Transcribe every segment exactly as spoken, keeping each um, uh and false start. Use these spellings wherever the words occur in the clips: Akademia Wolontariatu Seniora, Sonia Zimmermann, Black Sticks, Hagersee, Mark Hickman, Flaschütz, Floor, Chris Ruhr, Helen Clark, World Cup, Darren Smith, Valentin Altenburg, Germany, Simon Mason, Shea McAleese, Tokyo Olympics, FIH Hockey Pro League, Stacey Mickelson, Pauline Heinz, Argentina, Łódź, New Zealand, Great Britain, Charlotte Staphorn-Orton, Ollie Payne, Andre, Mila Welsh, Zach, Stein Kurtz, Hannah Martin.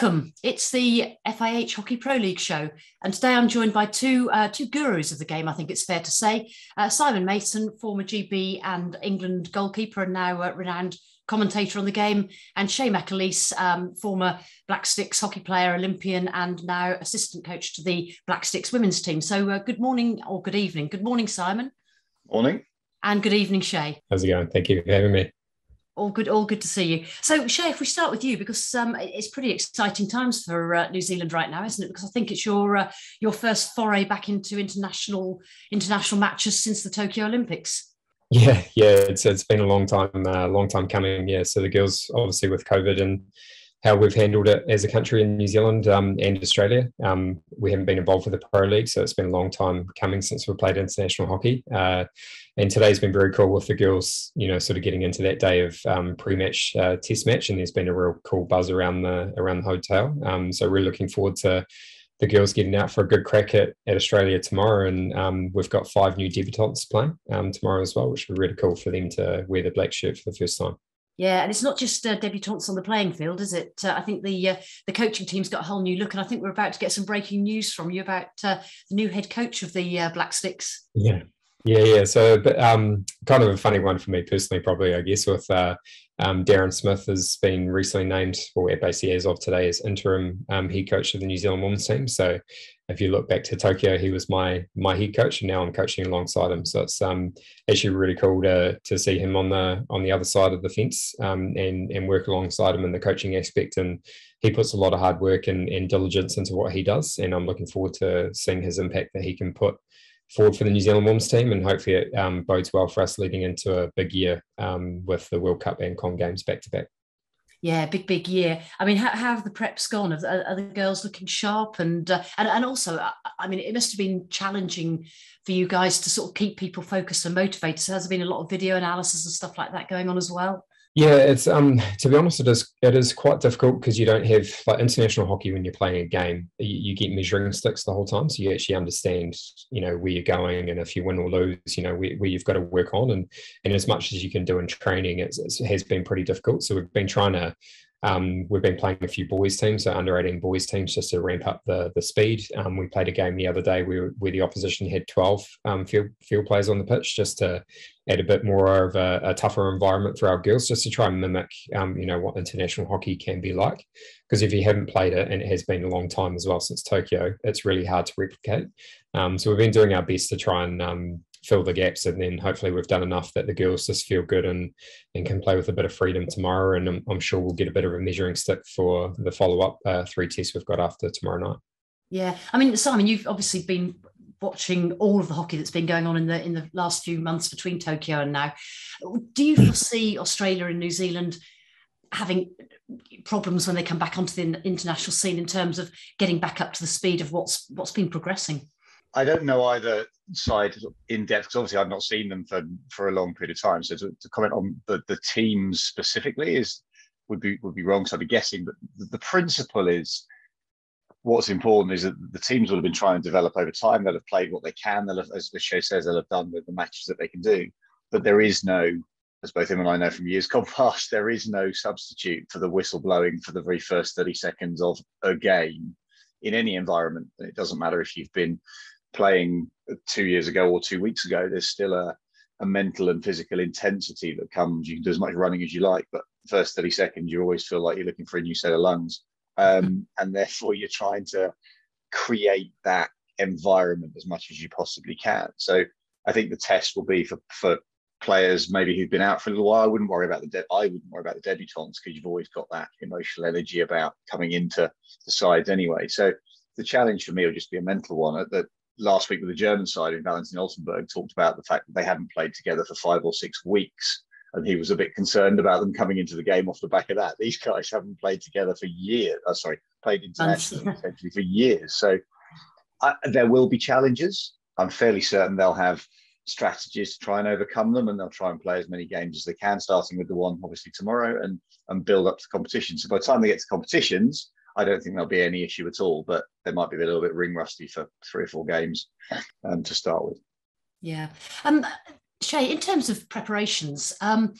Welcome. It's the F I H Hockey Pro League show, and today I'm joined by two uh, two gurus of the game, I think it's fair to say. Uh, Simon Mason, former G B and England goalkeeper and now uh, renowned commentator on the game, and Shea McAleese, um, former Black Sticks hockey player, Olympian, and now assistant coach to the Black Sticks women's team. So uh, good morning or good evening. Good morning, Simon. Morning. And good evening, Shea. How's it going? Thank you for having me. All good, all good to see you. So, Shea, if we start with you, because um, it's pretty exciting times for uh, New Zealand right now, isn't it? Because I think it's your uh, your first foray back into international international matches since the Tokyo Olympics. Yeah, yeah, it's it's been a long time, uh, long time coming. Yeah, so the girls, obviously, with COVID and how we've handled it as a country in New Zealand um, and Australia, um, we haven't been involved with the Pro League, so it's been a long time coming since we played international hockey. Uh, And today's been very cool with the girls, you know, sort of getting into that day of um, pre-match uh, test match, and there's been a real cool buzz around the around the hotel. Um, so we're looking forward to the girls getting out for a good crack at, at Australia tomorrow. And um, we've got five new debutantes playing um, tomorrow as well, which would be really cool for them to wear the black shirt for the first time. Yeah, and it's not just uh, debutantes on the playing field, is it? Uh, I think the uh, the coaching team's got a whole new look, and I think we're about to get some breaking news from you about uh, the new head coach of the uh, Black Sticks. Yeah. Yeah, yeah. So, but, um, kind of a funny one for me personally, probably, I guess, with uh, um, Darren Smith has been recently named, or basically as of today, as interim um, head coach of the New Zealand women's team. So, if you look back to Tokyo, he was my my head coach, and now I'm coaching alongside him. So it's um, actually really cool to to see him on the on the other side of the fence um, and and work alongside him in the coaching aspect. And he puts a lot of hard work and, and diligence into what he does, and I'm looking forward to seeing his impact that he can put forward for the New Zealand women's team, and hopefully it um, bodes well for us leading into a big year um, with the World Cup and Comm Games back to back. Yeah, big, big year. I mean, how, how have the preps gone? Are the, are the girls looking sharp? And, uh, and and also, I mean, it must have been challenging for you guys to sort of keep people focused and motivated. So has there been a lot of video analysis and stuff like that going on as well? Yeah, it's um to be honest, it is it is quite difficult because you don't have, like, international hockey when you're playing a game. You, you get measuring sticks the whole time, so you actually understand, you know, where you're going, and if you win or lose, you know, where, where you've got to work on. And and as much as you can do in training, it's, it has been pretty difficult. So we've been trying to. Um, we've been playing a few boys teams, so under eighteen boys teams, just to ramp up the the speed. Um, we played a game the other day where, where the opposition had twelve um, field field players on the pitch, just to add a bit more of a, a tougher environment for our girls, just to try and mimic, um, you know, what international hockey can be like. Because if you haven't played it, and it has been a long time as well since Tokyo, it's really hard to replicate. Um, so we've been doing our best to try and um, fill the gaps, and then hopefully we've done enough that the girls just feel good and and can play with a bit of freedom tomorrow, and I'm, I'm sure we'll get a bit of a measuring stick for the follow-up uh, three tests we've got after tomorrow night. Yeah, I mean, Simon, you've obviously been watching all of the hockey that's been going on in the in the last few months between Tokyo and now. Do you foresee Australia and New Zealand having problems when they come back onto the international scene in terms of getting back up to the speed of what's what's been progressing? I don't know either side in depth, because obviously I've not seen them for, for a long period of time. So to, to comment on the, the teams specifically is would be would be wrong. So I'd be guessing, but the, the principle is what's important is that the teams will have been trying to develop over time. They'll have played what they can. They'll have, as the show says, they'll have done with the matches that they can do. But there is no, as both him and I know from years gone past, there is no substitute for the whistle blowing for the very first thirty seconds of a game in any environment. It doesn't matter if you've been playing two years ago or two weeks ago, there's still a, a mental and physical intensity that comes. You can do as much running as you like, but the first thirty seconds, you always feel like you're looking for a new set of lungs. Um, and therefore, you're trying to create that environment as much as you possibly can. So I think the test will be for, for players maybe who've been out for a little while. I wouldn't worry about the de- I wouldn't worry about the debutantes, because you've always got that emotional energy about coming into the sides anyway. So the challenge for me will just be a mental one. That last week with the German side, and Valentin Altenburg talked about the fact that they hadn't played together for five or six weeks, and he was a bit concerned about them coming into the game off the back of that. These guys haven't played together for years. Oh, sorry, played internationally essentially for years. So I, there will be challenges. I'm fairly certain they'll have strategies to try and overcome them, and they'll try and play as many games as they can, starting with the one obviously tomorrow, and and build up to competition. So by the time they get to competitions, I don't think there'll be any issue at all, but there might be a little bit ring rusty for three or four games um, to start with. Yeah. Um, Shea, in terms of preparations, um,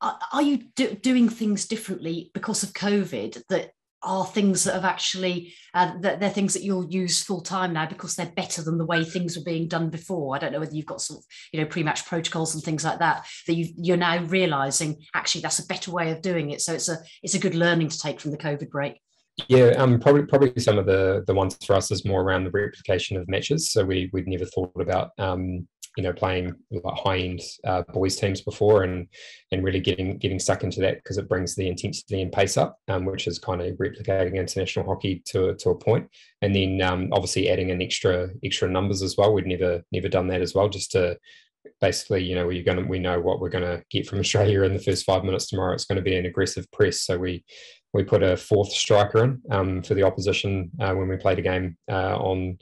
are, are you do, doing things differently because of COVID that are things that have actually, uh, that they're things that you'll use full time now because they're better than the way things were being done before. I don't know whether you've got sort of, you know, pre-match protocols and things like that, that you you're now realising actually that's a better way of doing it. So it's a, it's a good learning to take from the COVID break. Yeah, um, probably probably some of the the ones for us is more around the replication of matches. So we we'd never thought about um, you know playing like high end uh, boys teams before, and and really getting getting stuck into that because it brings the intensity and pace up, um, which is kind of replicating international hockey to to a point. And then um, obviously adding in extra extra numbers as well. We'd never never done that as well, just to basically, you know, we're going to, we know what we're going to get from Australia in the first five minutes tomorrow. It's going to be an aggressive press, so we. We put a fourth striker in um, for the opposition uh, when we played a game uh, on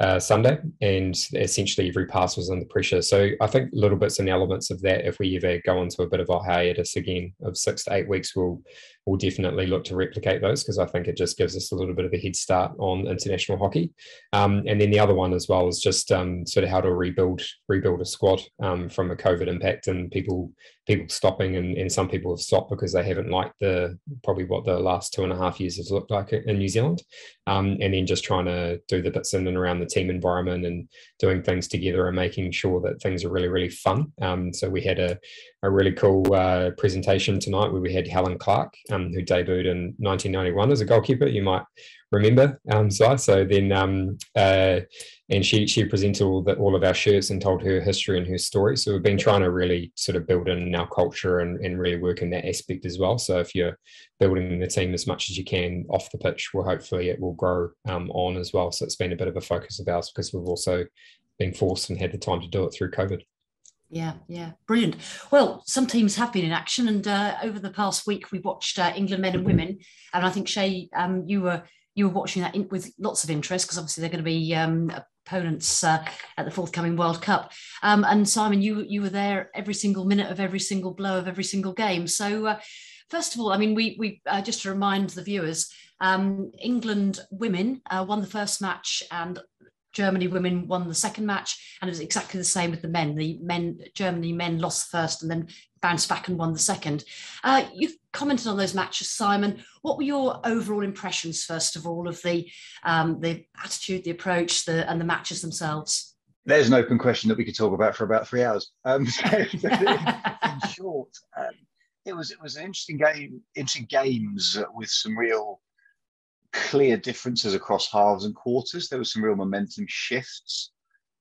uh, Sunday, and essentially every pass was under pressure. So I think little bits and elements of that, if we ever go into a bit of a hiatus again of six to eight weeks, we'll, we'll definitely look to replicate those, because I think it just gives us a little bit of a head start on international hockey. Um, and then the other one as well is just um, sort of how to rebuild rebuild a squad um, from a COVID impact and people... people stopping, and, and some people have stopped because they haven't liked the probably what the last two and a half years has looked like in New Zealand. Um, and then just trying to do the bits in and around the team environment and doing things together and making sure that things are really, really fun. Um, so we had a, a really cool uh, presentation tonight where we had Helen Clark, um, who debuted in nineteen ninety-one as a goalkeeper. You might remember, um, so, so then, um, uh, and she she presented all the, all of our shirts and told her history and her story. So we've been trying to really sort of build in our culture and, and really work in that aspect as well. So if you're building the team as much as you can off the pitch, well, hopefully it will grow um, on as well. So it's been a bit of a focus of ours because we've also been forced and had the time to do it through COVID. Yeah, yeah, brilliant. Well, some teams have been in action, and uh, over the past week we watched uh, England men and women, and I think Shea, um, you were. You were watching that in, with lots of interest, because obviously they're going to be um, opponents uh, at the forthcoming World Cup. Um, and Simon, you you were there every single minute of every single blow of every single game. So uh, first of all, I mean, we we uh, just to remind the viewers, um, England women uh, won the first match, and Germany women won the second match, and it was exactly the same with the men. The men, Germany men lost first and then bounced back and won the second. Uh, you've commented on those matches, Simon. What were your overall impressions, first of all, of the um, the attitude, the approach, the and the matches themselves? There's an open question that we could talk about for about three hours. Um, so in short, um, it was it was an interesting game, interesting games with some real clear differences across halves and quarters. There was some real momentum shifts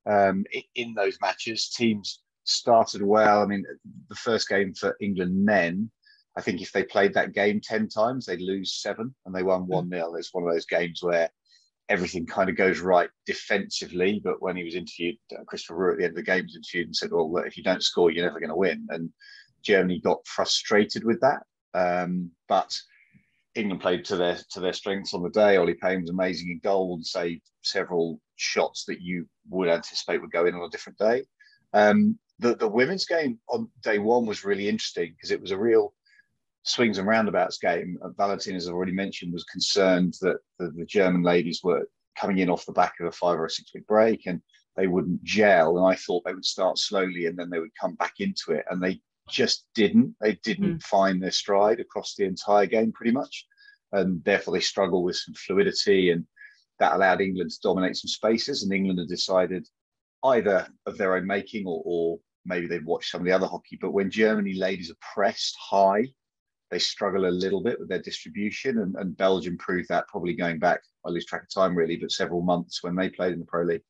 um, in those matches. Teams started well. I mean, the first game for England men, I think if they played that game ten times, they'd lose seven, and they won one nil. It's one of those games where everything kind of goes right defensively, but when he was interviewed, Chris Ruhr at the end of the game was interviewed and said, well, look, if you don't score, you're never going to win. And Germany got frustrated with that. Um, but England played to their to their strengths on the day. Ollie Payne was amazing in goal and saved several shots that you would anticipate would go in on a different day. Um, the, the women's game on day one was really interesting because it was a real swings and roundabouts game. Valentin, as I've already mentioned, was concerned that the, the German ladies were coming in off the back of a five or a six week break and they wouldn't gel. And I thought they would start slowly and then they would come back into it. And they just didn't. They didn't mm. find their stride across the entire game, pretty much. And therefore, they struggle with some fluidity, and that allowed England to dominate some spaces. And England had decided, either of their own making or, or maybe they'd watched some of the other hockey, but when Germany ladies are pressed high, they struggle a little bit with their distribution. And, and Belgium proved that, probably going back, I lose track of time really, but several months when they played in the Pro League.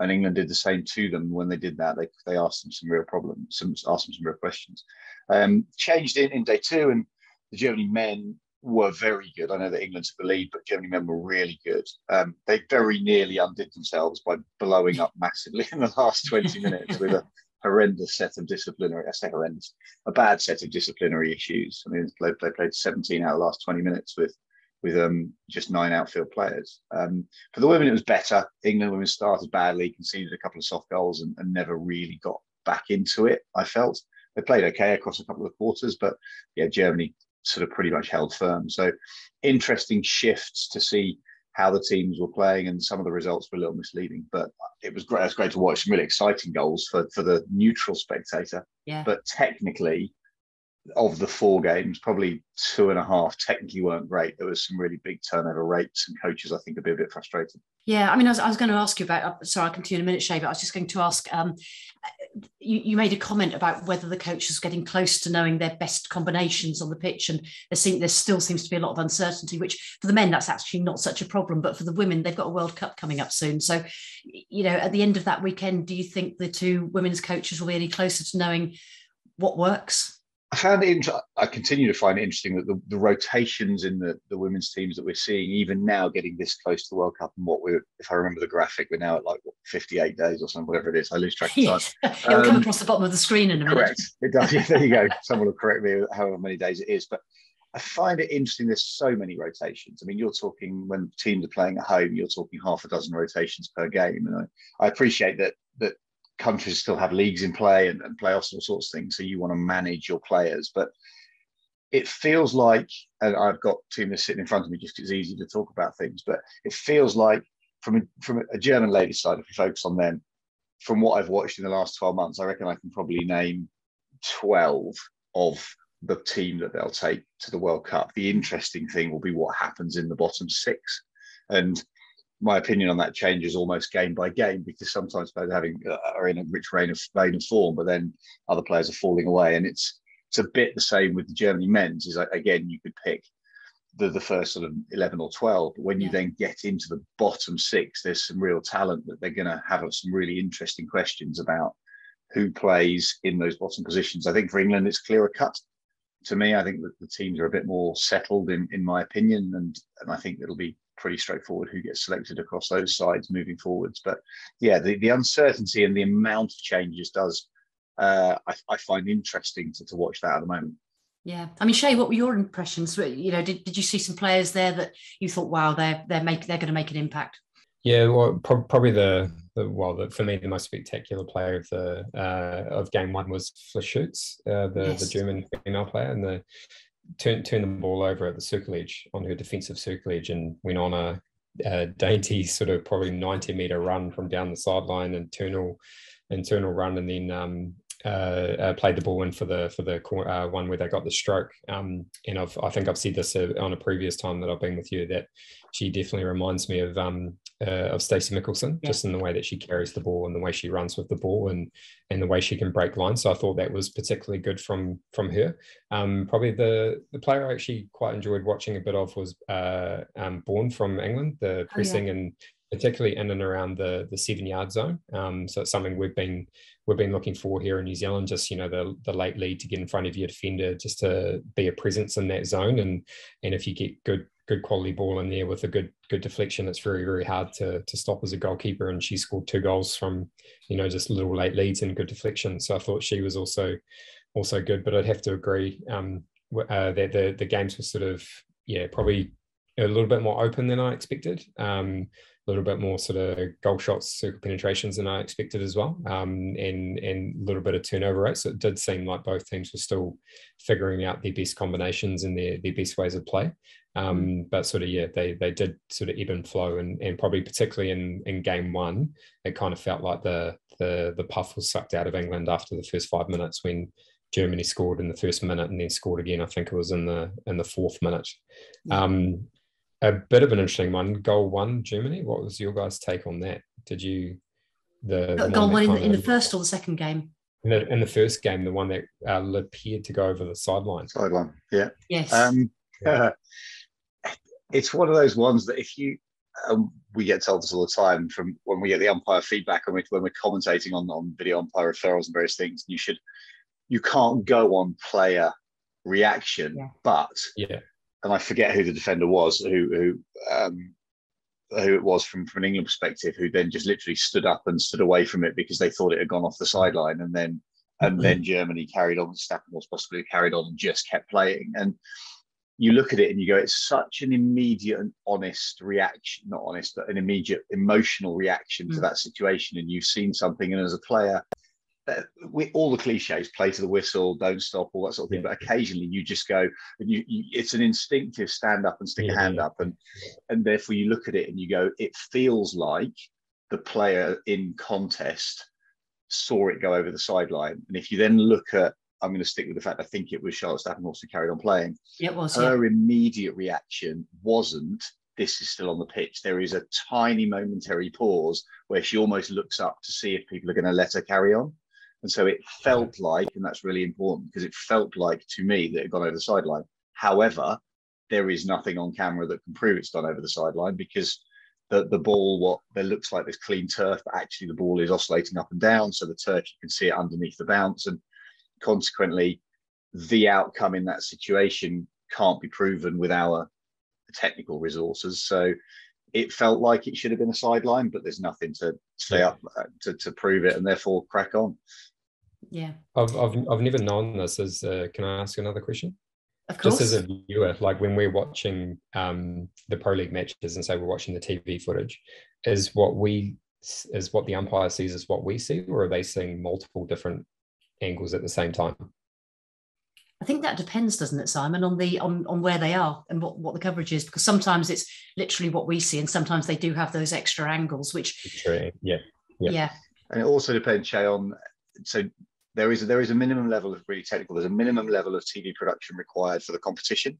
And England did the same to them. When they did that, they, they asked them some real problems, some, asked them some real questions. Um, changed in, in day two, and the Germany men were very good. I know that England's the lead, but Germany men were really good. Um, they very nearly undid themselves by blowing up massively in the last twenty minutes with a horrendous set of disciplinary, I say horrendous, a bad set of disciplinary issues. I mean, they played seventeen out of the last twenty minutes with with um, just nine outfield players. Um, for the women, it was better. England women started badly, conceded a couple of soft goals and, and never really got back into it, I felt. They played okay across a couple of quarters, but yeah, Germany sort of pretty much held firm. So interesting shifts to see how the teams were playing, and some of the results were a little misleading, but it was great. It was great to watch some really exciting goals for, for the neutral spectator. Yeah. But technically, of the four games, probably two and a half technically weren't great. There was some really big turnover rates, and coaches, I think, would be a bit frustrated. Yeah, I mean, I was, I was going to ask you about, sorry, I'll continue in a minute, Shea, but I was just going to ask, um, you, you made a comment about whether the coaches are getting close to knowing their best combinations on the pitch, and there, seem, there still seems to be a lot of uncertainty, which for the men, that's actually not such a problem, but for the women, they've got a World Cup coming up soon. So, you know, at the end of that weekend, do you think the two women's coaches will be any closer to knowing what works? I found it inter- I continue to find it interesting that the, the rotations in the, the women's teams that we're seeing, even now getting this close to the World Cup, and what we're, if I remember the graphic, we're now at like what, fifty-eight days or something, whatever it is. I lose track of time. It'll um, come across the bottom of the screen in a minute. Correct. It does. Yeah, there you go. Someone will correct me however many days it is. But I find it interesting there's so many rotations. I mean, you're talking, when teams are playing at home, you're talking half a dozen rotations per game. And I, I appreciate that that countries still have leagues in play and, and playoffs and all sorts of things, so you want to manage your players. But it feels like, and I've got team that's sitting in front of me just because it's easy to talk about things, but it feels like from a, from a German ladies' side, if we focus on them, from what I've watched in the last twelve months, I reckon I can probably name twelve of the team that they'll take to the World Cup. The interesting thing will be what happens in the bottom six. And my opinion on that changes almost game by game, because sometimes players having uh, are in a rich reign of, vein of form, but then other players are falling away. And it's it's a bit the same with the Germany men's. Is like, again, you could pick the, the first sort of eleven or twelve, but when you yeah. then get into the bottom six, there's some real talent that they're going to have some really interesting questions about who plays in those bottom positions. I think for England, it's clearer cut. To me, I think that the teams are a bit more settled, in, in my opinion, and, and I think it'll be pretty straightforward who gets selected across those sides moving forwards. But yeah, the, the uncertainty and the amount of changes does, uh, I, I find interesting to, to watch that at the moment. Yeah. I mean, Shea, what were your impressions? You know, did, did you see some players there that you thought, wow, they're, they're, make, they're going to make an impact? Yeah, well, pro- probably the, the well, the, for me, the most spectacular player of the uh, of game one was Flaschütz, uh, the, yes. the German female player, and the turned turn the ball over at the circle edge on her defensive circle edge, and went on a, a dainty sort of probably ninety meter run from down the sideline, internal internal run, and then um, uh, uh, played the ball in for the for the uh, one where they got the stroke. Um, and I've I think I've said this uh, on a previous time that I've been with you, that she definitely reminds me of. Um, Uh, of Stacey Mickelson, yeah. just in the way that she carries the ball and the way she runs with the ball, and and the way she can break lines. So I thought that was particularly good from from her. Um, probably the the player I actually quite enjoyed watching a bit of was uh, um, Bourne from England, the pressing oh, yeah. and particularly in and around the the seven yard zone. Um, so it's something we've been we've been looking for here in New Zealand. Just you know the the late lead to get in front of your defender, just to be a presence in that zone, and and if you get good. good quality ball in there with a good good deflection, it's very very hard to to stop as a goalkeeper, and she scored two goals from you know just little late leads and good deflection. So I thought she was also also good, but I'd have to agree um uh, that the the games were sort of yeah probably a little bit more open than I expected, um a little bit more sort of goal shots, circle penetrations than I expected as well, um and and a little bit of turnover rate. So it did seem like both teams were still figuring out their best combinations and their their best ways of play. Um, but sort of, yeah, they they did sort of ebb and flow, and, and probably particularly in, in game one, it kind of felt like the, the the puff was sucked out of England after the first five minutes when Germany scored in the first minute and then scored again. I think it was in the in the fourth minute. Um, a bit of an interesting one, goal one, Germany. What was your guys' take on that? Did you the, the goal one, one in, in the first or the second game? In the, in the first game, the one that uh, appeared to go over the sideline. Sideline, yeah. Yes. Um, yeah. It's one of those ones that if you, um, we get told this all the time from when we get the umpire feedback and we, when we're commentating on, on video umpire referrals and various things, you should, you can't go on player reaction, yeah. but, yeah. and I forget who the defender was, who who um, who it was from, from an England perspective, who then just literally stood up and stood away from it because they thought it had gone off the sideline, and then and mm-hmm. then Germany carried on, Stackenhorst possibly carried on and just kept playing. And you look at it and you go, it's such an immediate and honest reaction, not honest, but an immediate emotional reaction mm. to that situation. And you've seen something. And as a player, uh, we, all the cliches, play to the whistle, don't stop, all that sort of thing. Yeah. But occasionally you just go, and you, you, it's an instinctive stand up and stick yeah. a hand up. And, and therefore you look at it and you go, it feels like the player in contest saw it go over the sideline. And if you then look at I'm going to stick with the fact I think it was Charlotte Staphorn-Orton carried on playing. It was. Her yeah. immediate reaction wasn't, this is still on the pitch. There is a tiny momentary pause where she almost looks up to see if people are going to let her carry on. And so it felt like, and that's really important, because it felt like to me that it had gone over the sideline. However, there is nothing on camera that can prove it's gone over the sideline, because the, the ball, what there looks like this clean turf, but actually the ball is oscillating up and down. So the turf, you can see it underneath the bounce. And consequently, the outcome in that situation can't be proven with our technical resources. So it felt like it should have been a sideline, but there's nothing to stay up to, to prove it, and therefore crack on. Yeah, I've I've, I've never known this. As uh, can I ask another question? Of course. Just as a viewer, like when we're watching um, the Pro League matches, and say we're watching the T V footage, is what we is what the umpire sees is what we see, or are they seeing multiple different angles at the same time? I think that depends, doesn't it, Simon, on the on, on where they are and what, what the coverage is, because sometimes it's literally what we see, and sometimes they do have those extra angles, which yeah, yeah, yeah. And it also depends, Shay, on so there is a, there is a minimum level of really technical. There's a minimum level of T V production required for the competition,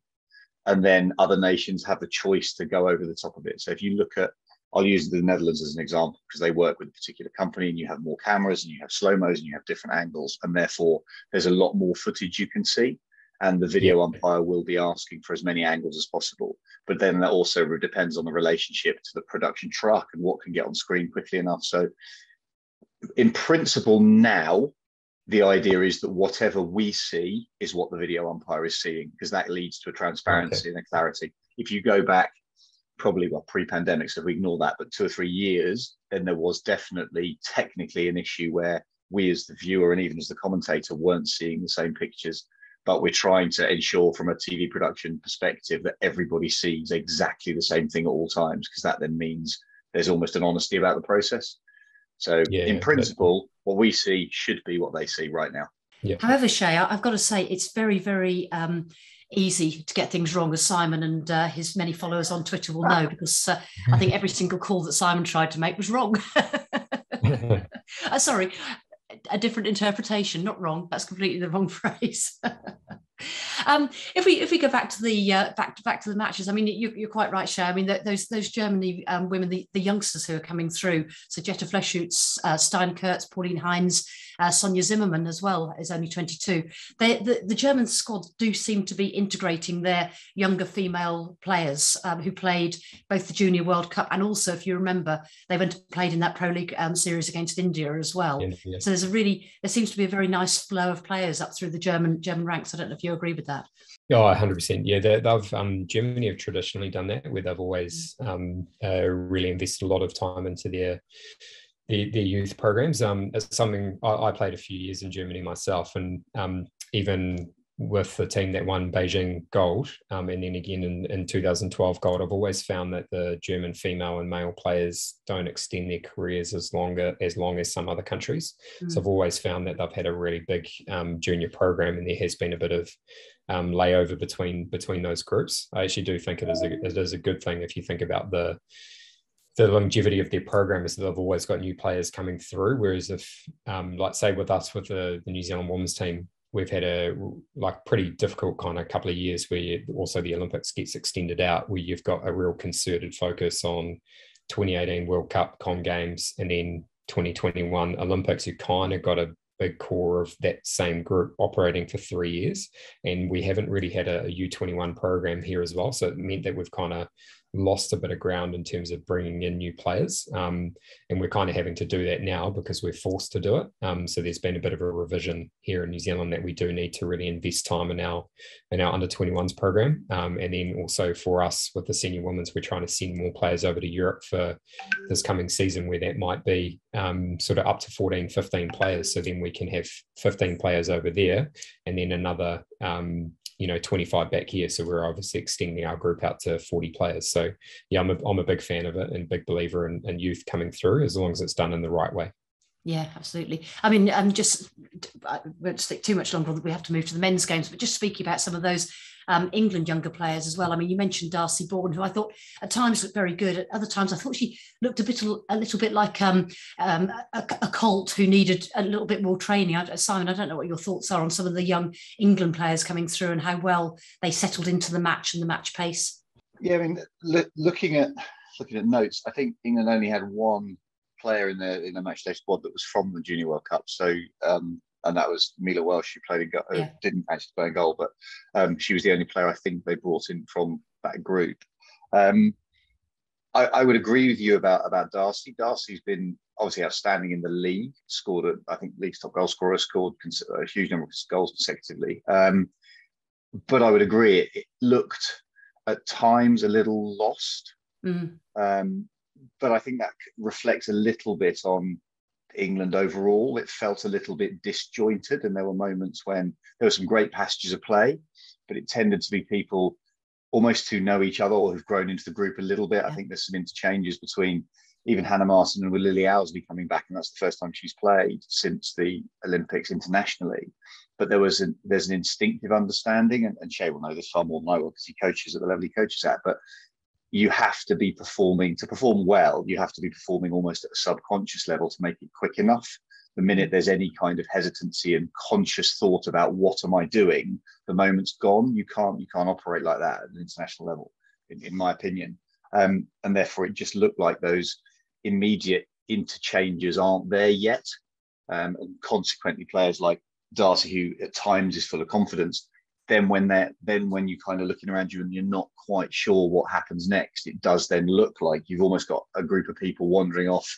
and then other nations have the choice to go over the top of it. So if you look at, I'll use the Netherlands as an example because they work with a particular company, and you have more cameras and you have slow-mos and you have different angles, and therefore there's a lot more footage you can see, and the video umpire will be asking for as many angles as possible. But then that also depends on the relationship to the production truck and what can get on screen quickly enough. So in principle now, the idea is that whatever we see is what the video umpire is seeing, because that leads to a transparency okay. and a clarity. If you go back, probably well pre-pandemic, so if we ignore that, but two or three years, then there was definitely technically an issue where we as the viewer and even as the commentator weren't seeing the same pictures, but we're trying to ensure from a T V production perspective that everybody sees exactly the same thing at all times, because that then means there's almost an honesty about the process. So yeah, in principle, but... what we see should be what they see right now. Yeah. However, Shay, I've got to say it's very, very um, easy to get things wrong, as Simon and uh, his many followers on Twitter will know, because uh, I think every single call that Simon tried to make was wrong. uh, sorry, a different interpretation, not wrong. That's completely the wrong phrase. um, if we if we go back to the uh, back to back to the matches, I mean, you, you're quite right, Shay. I mean, those those Germany um, women, the, the youngsters who are coming through, so Jetta Flaschütz, uh, Stein Kurtz, Pauline Heinz. Uh, Sonia Zimmermann as well is only twenty-two. They, the, the German squad do seem to be integrating their younger female players um, who played both the Junior World Cup, and also, if you remember, they went and played in that Pro League um, series against India as well. Yeah, yeah. So there's a really, there seems to be a very nice flow of players up through the German German ranks. I don't know if you agree with that. Oh, one hundred percent. Yeah, they, they've um, Germany have traditionally done that, where they've always um, uh, really invested a lot of time into their Their, their youth programs. Um, it's something I, I played a few years in Germany myself, and um, even with the team that won Beijing gold, um, and then again in, in two thousand twelve gold, I've always found that the German female and male players don't extend their careers as longer as long as some other countries. Mm. So I've always found that they've had a really big um, junior program, and there has been a bit of um, layover between between those groups. I actually do think it is a, it is a good thing if you think about the. The longevity of their program is that they've always got new players coming through. Whereas if, um, like say with us, with the, the New Zealand women's team, we've had a like pretty difficult kind of couple of years where you, also the Olympics gets extended out, where you've got a real concerted focus on twenty eighteen World Cup, Comm Games, and then twenty twenty-one Olympics. You kind of got a big core of that same group operating for three years. And we haven't really had a, a U twenty-one program here as well. So it meant that we've kind of lost a bit of ground in terms of bringing in new players. Um, and we're kind of having to do that now because we're forced to do it. Um, so there's been a bit of a revision here in New Zealand that we do need to really invest time in our, in our under twenty-ones program. Um, and then also for us with the senior women's, we're trying to send more players over to Europe for this coming season, where that might be um, sort of up to fourteen, fifteen players. So then we can have fifteen players over there, and then another um, you know, twenty-five back here. So we're obviously extending our group out to forty players. So yeah, I'm a, I'm a big fan of it, and big believer in, in youth coming through, as long as it's done in the right way. Yeah, absolutely. I mean, I'm just, I won't stick too much longer, that we have to move to the men's games, but just speaking about some of those um, England younger players as well. I mean, you mentioned Darcy Bourne, who I thought at times looked very good. At other times, I thought she looked a bit a little bit like um, um, a, a colt who needed a little bit more training. I, Simon, I don't know what your thoughts are on some of the young England players coming through and how well they settled into the match and the match pace. Yeah, I mean, look, looking at looking at notes, I think England only had one player in the in the matchday squad that was from the Junior World Cup. So, um, and that was Mila Welsh, who played in go- yeah. didn't actually play in goal, but um, she was the only player I think they brought in from that group. Um, I, I would agree with you about about Darcy. Darcy's been obviously outstanding in the league. Scored, a, I think, league's top goal scorer. Scored cons- a huge number of goals consecutively. Um, but I would agree, it, it looked at times a little lost. Mm. Um, but I think that reflects a little bit on England overall. It felt a little bit disjointed, and there were moments when there were some great passages of play, but it tended to be people almost who know each other or who've grown into the group a little bit. Yeah. I think there's some interchanges between even Hannah Martin and with Lily Owsley coming back, and that's the first time she's played since the Olympics internationally. But there was a, there's an instinctive understanding, and, and Shea will know this far more than I will because he coaches at the level he coaches at, but you have to be performing, to perform well, you have to be performing almost at a subconscious level to make it quick enough. The minute there's any kind of hesitancy and conscious thought about what am I doing, the moment's gone. You can't, you can't operate like that at an international level, in, in my opinion. Um, and therefore it just looked like those immediate interchanges aren't there yet. Um, and consequently, players like Darcy, who at times is full of confidence, then when they're then when you kind of looking around you and you're not quite sure what happens next, it does then look like you've almost got a group of people wandering off,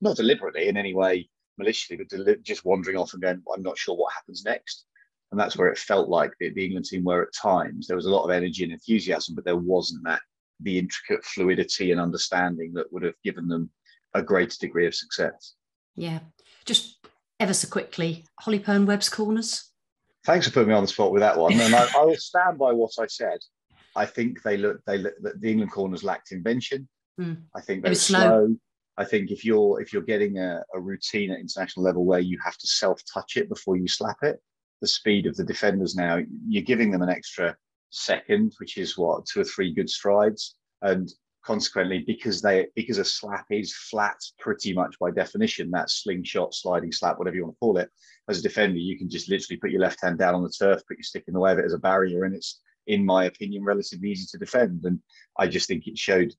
not deliberately in any way maliciously, but deli- just wandering off and going, I'm not sure what happens next. And that's where it felt like the, the England team were at times. There was a lot of energy and enthusiasm, but there wasn't that the intricate fluidity and understanding that would have given them a greater degree of success. Yeah, just ever so quickly, Holly Pern-Webb's corners. Thanks for putting me on the spot with that one, and I, I will stand by what I said. I think they look, they look, the England corners lacked invention. Mm. I think they were slow. slow. I think if you're if you're getting a, a routine at international level where you have to self-touch it before you slap it, the speed of the defenders now, you're giving them an extra second, which is what, two or three good strides, and consequently, because they because a slap is flat pretty much by definition, that slingshot, sliding slap, whatever you want to call it, as a defender, you can just literally put your left hand down on the turf, put your stick in the way of it as a barrier, and it's, in my opinion, relatively easy to defend. And I just think it showed,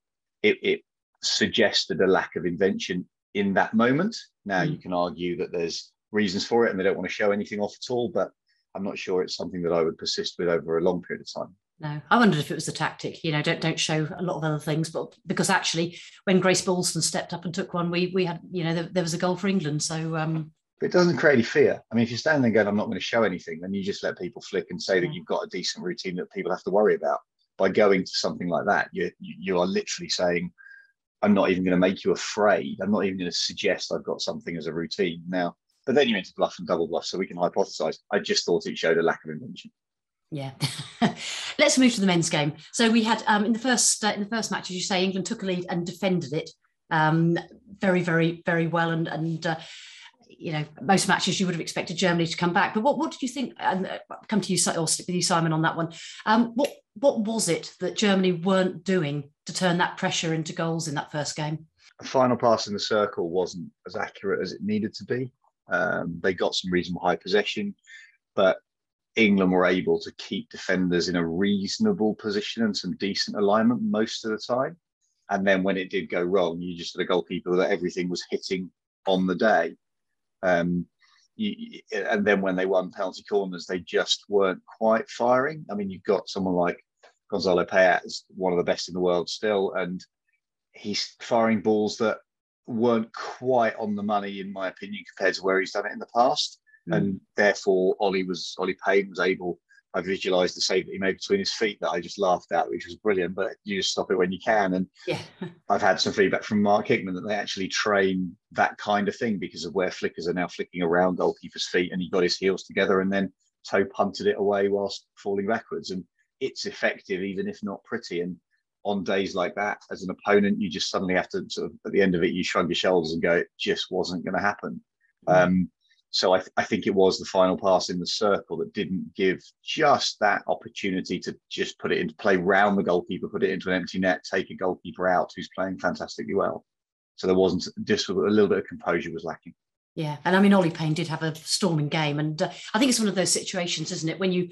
it, it suggested a lack of invention in that moment. Now, you can argue that there's reasons for it and they don't want to show anything off at all, but I'm not sure it's something that I would persist with over a long period of time. No, I wondered if it was the tactic, you know, don't don't show a lot of other things, but because actually when Grace Ballston stepped up and took one, we we had, you know, there, there was a goal for England. So um but it doesn't create any fear. I mean, if you're standing there going, I'm not going to show anything, then you just let people flick and say yeah. that you've got a decent routine that people have to worry about. By going to something like that, you you are literally saying, I'm not even going to make you afraid. I'm not even going to suggest I've got something as a routine now. But then you went to bluff and double bluff, so we can hypothesize. I just thought it showed a lack of invention. Yeah. Let's move to the men's game. So we had um, in the first uh, in the first match, as you say, England took a lead and defended it um, very, very, very well. And and uh, you know, most matches you would have expected Germany to come back. But what what did you think? And uh, come to you, or stick with you, Simon, on that one. Um, what what was it that Germany weren't doing to turn that pressure into goals in that first game? The final pass in the circle wasn't as accurate as it needed to be. Um, they got some reasonable high possession, but England were able to keep defenders in a reasonable position and some decent alignment most of the time. And then when it did go wrong, you just had a goalkeeper that everything was hitting on the day. Um, you, and then when they won penalty corners, they just weren't quite firing. I mean, you've got someone like Gonzalo Payet, is one of the best in the world still, and he's firing balls that weren't quite on the money, in my opinion, compared to where he's done it in the past. Mm. And therefore, Ollie was Ollie Payne was able. I visualised the save that he made between his feet that I just laughed at, which was brilliant. But you just stop it when you can. And yeah. I've had some feedback from Mark Hickman that they actually train that kind of thing because of where flickers are now flicking around goalkeepers' feet, and he got his heels together and then toe punted it away whilst falling backwards. And it's effective, even if not pretty. And on days like that, as an opponent, you just suddenly have to sort of, at the end of it, you shrug your shoulders and go, it just wasn't going to happen. Mm. Um, So I, th- I think it was the final pass in the circle that didn't give just that opportunity to just put it into play round the goalkeeper, put it into an empty net, take a goalkeeper out who's playing fantastically well. So there wasn't, just a little bit of composure was lacking. Yeah, and I mean, Ollie Payne did have a storming game, and uh, I think it's one of those situations, isn't it? When you,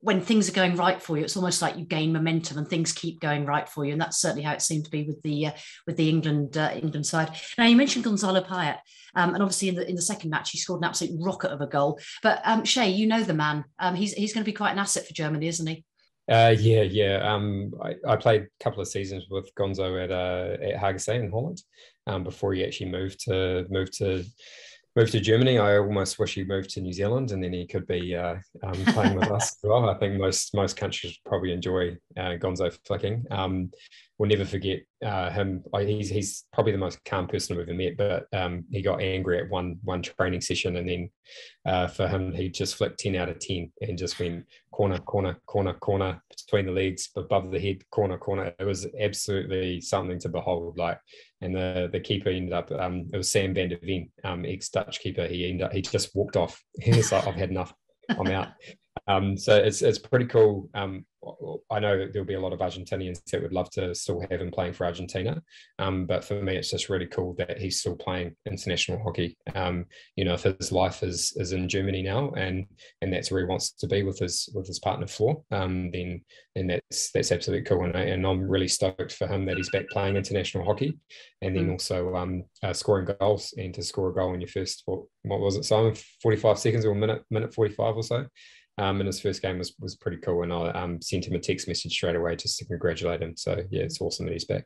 when things are going right for you, it's almost like you gain momentum and things keep going right for you, and that's certainly how it seemed to be with the uh, with the England uh, England side. Now you mentioned Gonzalo Payet, um, and obviously in the in the second match he scored an absolute rocket of a goal. But um, Shea, you know the man. Um, he's he's going to be quite an asset for Germany, isn't he? Uh, yeah, yeah. Um, I, I played a couple of seasons with Gonzo at uh, at Hagersee in Holland um, before he actually moved to moved to. Moved to Germany. I almost wish he moved to New Zealand, and then he could be uh, um, playing with us as well. I think most most countries probably enjoy uh, Gonzo flicking. Um, we'll never forget uh, him. I, he's he's probably the most calm person I've ever met, but um, he got angry at one one training session, and then uh, for him, he just flicked ten out of ten and just went corner, corner, corner, corner, between the legs, above the head, corner, corner. It was absolutely something to behold. Like, and the, the keeper ended up, um, it was Sam van der Ven, um, ex-Dutch keeper. He ended up, he just walked off. He was like, I've had enough. I'm out. Um, so it's it's pretty cool. Um, I know there'll be a lot of Argentinians that would love to still have him playing for Argentina. Um, but for me, it's just really cool that he's still playing international hockey. Um, you know, if his life is is in Germany now, and and that's where he wants to be with his with his partner Floor, um, then then that's that's absolutely cool. And, I, and I'm really stoked for him that he's back playing international hockey, and then also um, uh, scoring goals, and to score a goal in your first, what, what was it, Simon? forty-five seconds or a minute, minute forty-five or so. Um, and his first game was was pretty cool, and I um, sent him a text message straight away just to congratulate him. So yeah, it's awesome that he's back.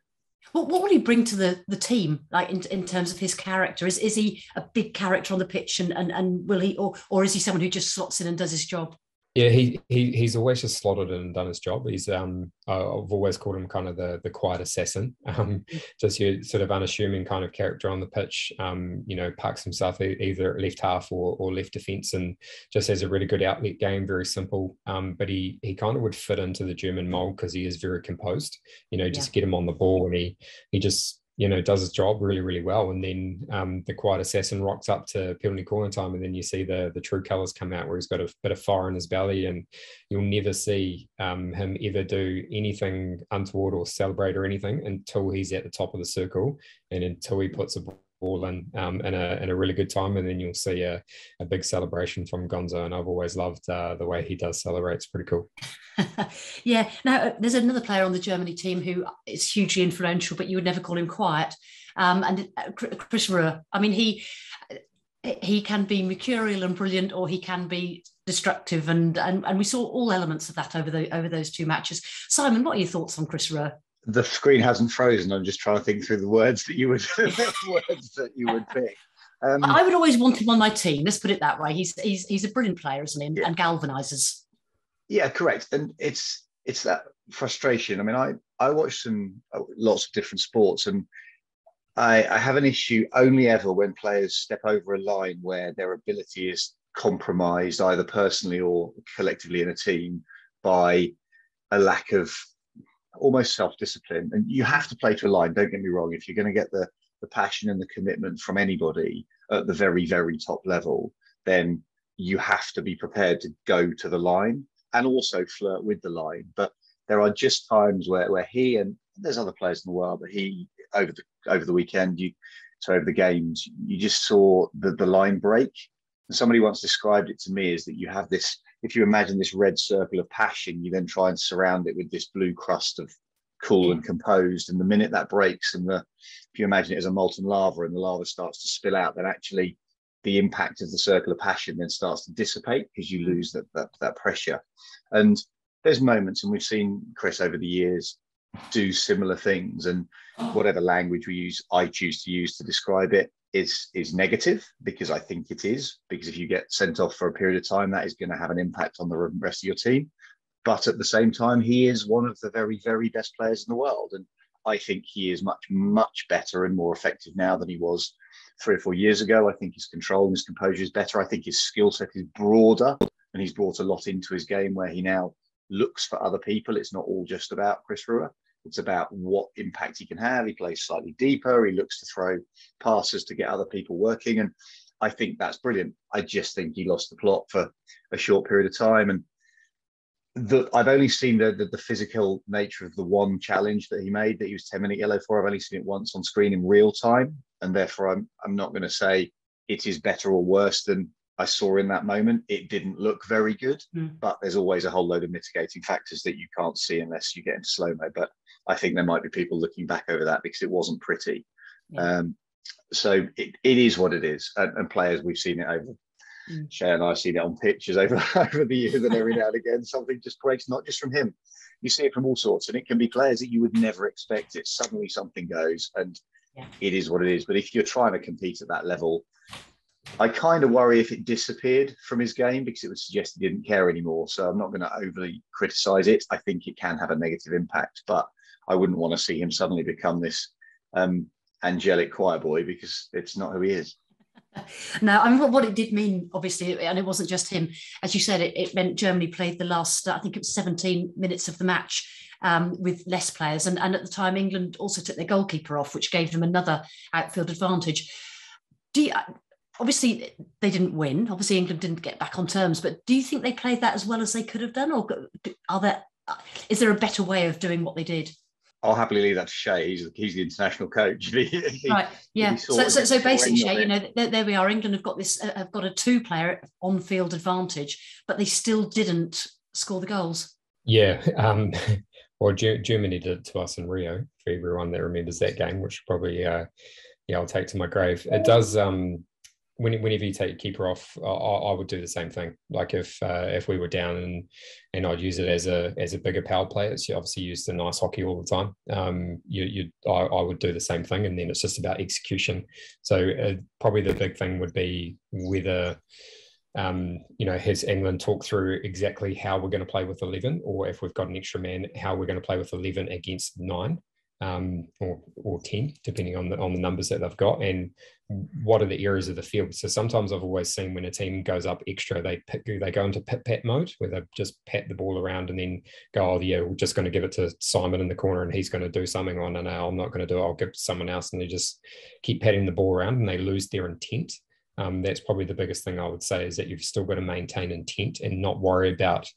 Well, what would he bring to the the team, like in, in terms of his character? Is is he a big character on the pitch, and and, and will he, or or is he someone who just slots in and does his job? Yeah, he, he he's always just slotted in and done his job. He's um I've always called him kind of the the quiet assassin, um, just your sort of unassuming kind of character on the pitch. Um, you know, parks himself either at left half or or left defence, and just has a really good outlet game. Very simple, um, but he he kind of would fit into the German mould because he is very composed. You know, just yeah. get him on the ball, and he he just. you know, does his job really, really well. And then um, the quiet assassin rocks up to penalty corner time, and then you see the the true colours come out, where he's got a bit of fire in his belly, and you'll never see um, him ever do anything untoward or celebrate or anything until he's at the top of the circle, and until he puts a ball in um, in, a, in a really good time, and then you'll see a, a big celebration from Gonzo. And I've always loved uh, the way he does celebrate. It's pretty cool. Yeah. Now, there's another player on the Germany team who is hugely influential, but you would never call him quiet. Um, and uh, Chris Ruhr, I mean, he he can be mercurial and brilliant, or he can be destructive, and and, and we saw all elements of that over the over those two matches. Simon, what are your thoughts on Chris Ruhr? The screen hasn't frozen. I'm just trying to think through the words that you would words that you would pick. Um, I would always want him on my team. Let's put it that way. He's he's he's a brilliant player, isn't he? And, yeah. and galvanises. Yeah, correct. And it's it's that frustration. I mean, I I watch some lots of different sports, and I, I have an issue only ever when players step over a line where their ability is compromised, either personally or collectively in a team, by a lack of almost self-discipline. And you have to play to a line, don't get me wrong, if you're going to get the the passion and the commitment from anybody at the very very top level, then you have to be prepared to go to the line and also flirt with the line. But there are just times where where he, and there's other players in the world, but he over the over the weekend you so over the games you just saw the the line break. And somebody once described it to me as that you have this, if you imagine this red circle of passion, you then try and surround it with this blue crust of cool and composed. And the minute that breaks, and the, if you imagine it as a molten lava, and the lava starts to spill out, then actually the impact of the circle of passion then starts to dissipate, because you lose that, that, that pressure. And there's moments, and we've seen Chris over the years do similar things, and whatever language we use, I choose to use to describe it, is is negative, because I think it is, because if you get sent off for a period of time, that is going to have an impact on the rest of your team. But at the same time, he is one of the very very best players in the world, and I think he is much much better and more effective now than he was three or four years ago. I think his control and his composure is better. I think his skill set is broader, and he's brought a lot into his game where he now looks for other people. It's not all just about Chris Ruhr. It's about what impact he can have. He plays slightly deeper. He looks to throw passes to get other people working. And I think that's brilliant. I just think he lost the plot for a short period of time. And the, I've only seen the, the, the physical nature of the one challenge that he made, that he was ten minute yellow for. I've only seen it once on screen in real time. And therefore, I'm, I'm not going to say it is better or worse than I saw in that moment. It didn't look very good, mm. but there's always a whole load of mitigating factors that you can't see unless you get into slow-mo. But I think there might be people looking back over that because it wasn't pretty. Yeah. Um, so it, it is what it is. And, and players, we've seen it over. Mm. Shea and I have seen it on pictures over, over the years, and every now and again, something just breaks, not just from him. You see it from all sorts, and it can be players that you would never expect it. Suddenly something goes, and yeah. it is what it is. But if you're trying to compete at that level, I kind of worry if it disappeared from his game, because it would suggest he didn't care anymore. So I'm not going to overly criticise it. I think it can have a negative impact, but I wouldn't want to see him suddenly become this um, angelic choir boy, because it's not who he is. No, I mean, what it did mean, obviously, and it wasn't just him. As you said, it, it meant Germany played the last, I think it was seventeen minutes of the match um, with less players. And, and at the time, England also took their goalkeeper off, which gave them another outfield advantage. Do you... Obviously, they didn't win. Obviously, England didn't get back on terms. But do you think they played that as well as they could have done? Or are there, is there a better way of doing what they did? I'll happily leave that to Shea. He's, he's the international coach. he, right, yeah. So, so, so basically, Shea, you know, there, there we are. England have got this, uh, have got a two-player on-field advantage, but they still didn't score the goals. Yeah. Um, well, Germany did it to us in Rio, for everyone that remembers that game, which probably, uh, yeah, I'll take to my grave. It does... Um, Whenever you take your keeper off, I, I would do the same thing. Like if uh, if we were down, and and I'd use it as a as a bigger power play. It's obviously used in ice hockey all the time. Um, you you I, I would do the same thing, and then it's just about execution. So uh, probably the big thing would be whether um, you know, has England talked through exactly how we're going to play with eleven, or if we've got an extra man, how we're going to play with eleven against nine. Um, or, or ten, depending on the on the numbers that they've got, and what are the areas of the field. So sometimes I've always seen when a team goes up extra, they pick, they go into pit-pat mode, where they just pat the ball around and then go, oh, yeah, we're just going to give it to Simon in the corner and he's going to do something. Oh, no, no, I'm not going to do it. I'll give it to someone else. And they just keep patting the ball around and they lose their intent. Um, that's probably the biggest thing I would say, is that you've still got to maintain intent and not worry about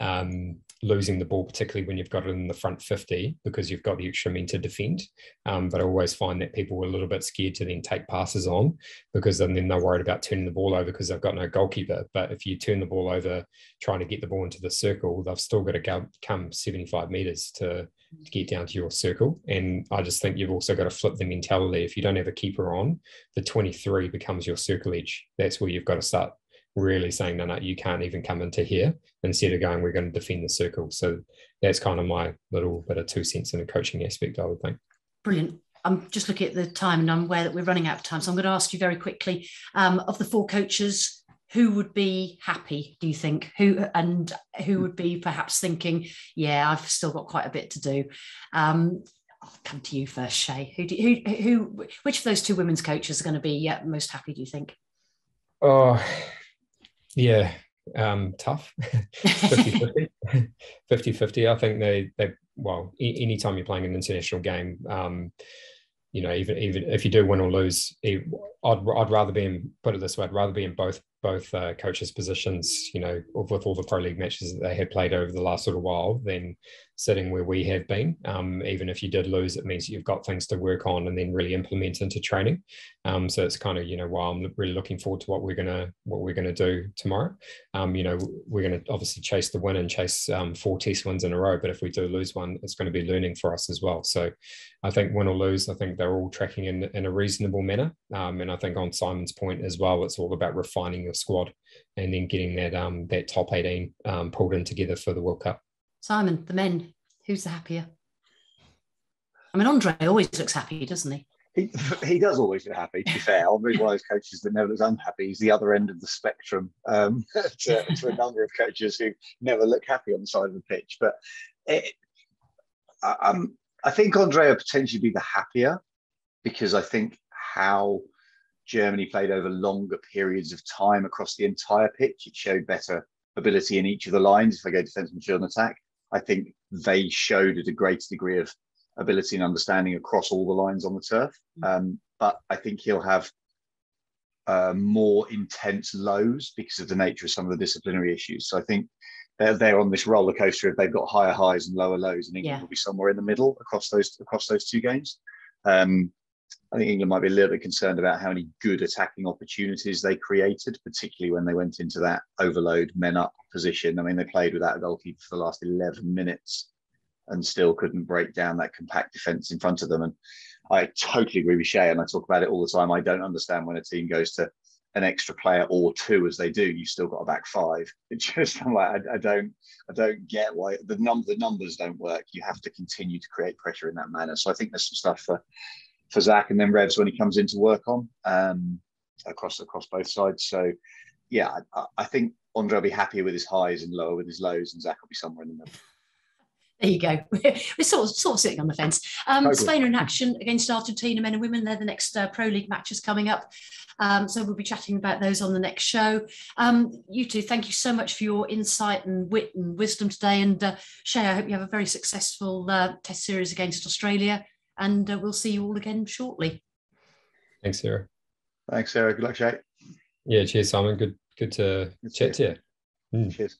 um, losing the ball, particularly when you've got it in the front fifty, because you've got the extra men to defend. Um, but I always find that people were a little bit scared to then take passes on, because then they're worried about turning the ball over because they've got no goalkeeper. But if you turn the ball over trying to get the ball into the circle, they've still got to go, come seventy-five metres to, to get down to your circle. And I just think you've also got to flip the mentality. If you don't have a keeper on, the twenty-three becomes your circle edge. That's where you've got to start really saying, no, no, you can't even come into here, instead of going, we're going to defend the circle. So that's kind of my little bit of two cents in the coaching aspect, I would think. Brilliant. I'm just looking at the time, and I'm aware that we're running out of time. So I'm going to ask you very quickly, um, of the four coaches, who would be happy, do you think? Who and who would be perhaps thinking, yeah, I've still got quite a bit to do? Um, I'll come to you first, Shea. Who, do, who, who, which of those two women's coaches are going to be yeah, most happy, do you think? Oh... Yeah, um, tough. fifty-fifty I think they, they well, e- any time you're playing an international game, um, you know, even even if you do win or lose, I'd I'd rather be in, put it this way, I'd rather be in both both uh, coaches' positions, you know, with all the pro league matches that they have played over the last little while, than sitting where we have been. Um, even if you did lose, it means you've got things to work on and then really implement into training. Um, so it's kind of, you know, while I'm really looking forward to what we're gonna what we're gonna do tomorrow. Um, you know, we're gonna obviously chase the win and chase um, four test wins in a row. But if we do lose one, it's going to be learning for us as well. So I think win or lose, I think they're all tracking in in a reasonable manner. Um, and I think on Simon's point as well, it's all about refining your squad and then getting that um that top eighteen um, pulled in together for the World Cup. Simon, the men, who's the happier? I mean, Andre always looks happy, doesn't he? He, he does always look happy, to be fair. I'm one of those coaches that never looks unhappy. He's the other end of the spectrum um, to, to a number of coaches who never look happy on the side of the pitch. But it, I, um, I think Andre will potentially be the happier, because I think how Germany played over longer periods of time across the entire pitch, it showed better ability in each of the lines. If I go defence, midfield and attack, I think they showed at a greater degree of ability and understanding across all the lines on the turf. Um, but I think he'll have uh, more intense lows because of the nature of some of the disciplinary issues. So I think they're, they're on this roller coaster of they've got higher highs and lower lows, and England yeah. will be somewhere in the middle across those across those two games. Um, I think England might be a little bit concerned about how many good attacking opportunities they created, particularly when they went into that overload, men up position. I mean, they played without a goalkeeper for the last eleven minutes and still couldn't break down that compact defence in front of them. And I totally agree with Shea, and I talk about it all the time. I don't understand when a team goes to an extra player or two, as they do, you've still got a back five. It's just, I'm like, I, I don't, I don't get why the num the numbers don't work. You have to continue to create pressure in that manner. So I think there's some stuff for, for Zach and then Revs when he comes in to work on um, across across both sides. So yeah, I, I think Andre will be happier with his highs and lower with his lows, and Zach will be somewhere in the middle. There you go. We're sort of, sort of sitting on the fence. Um, totally. Spain are in action against Argentina, men and women. They're the next uh, Pro League matches coming up. Um, so we'll be chatting about those on the next show. Um, you two, thank you so much for your insight and wit and wisdom today. And uh, Shea, I hope you have a very successful uh, test series against Australia. And uh, we'll see you all again shortly. Thanks, Sarah. Thanks, Sarah. Good luck, Shea. Yeah, cheers, Simon. Good, good to good chat to you. Mm. Cheers.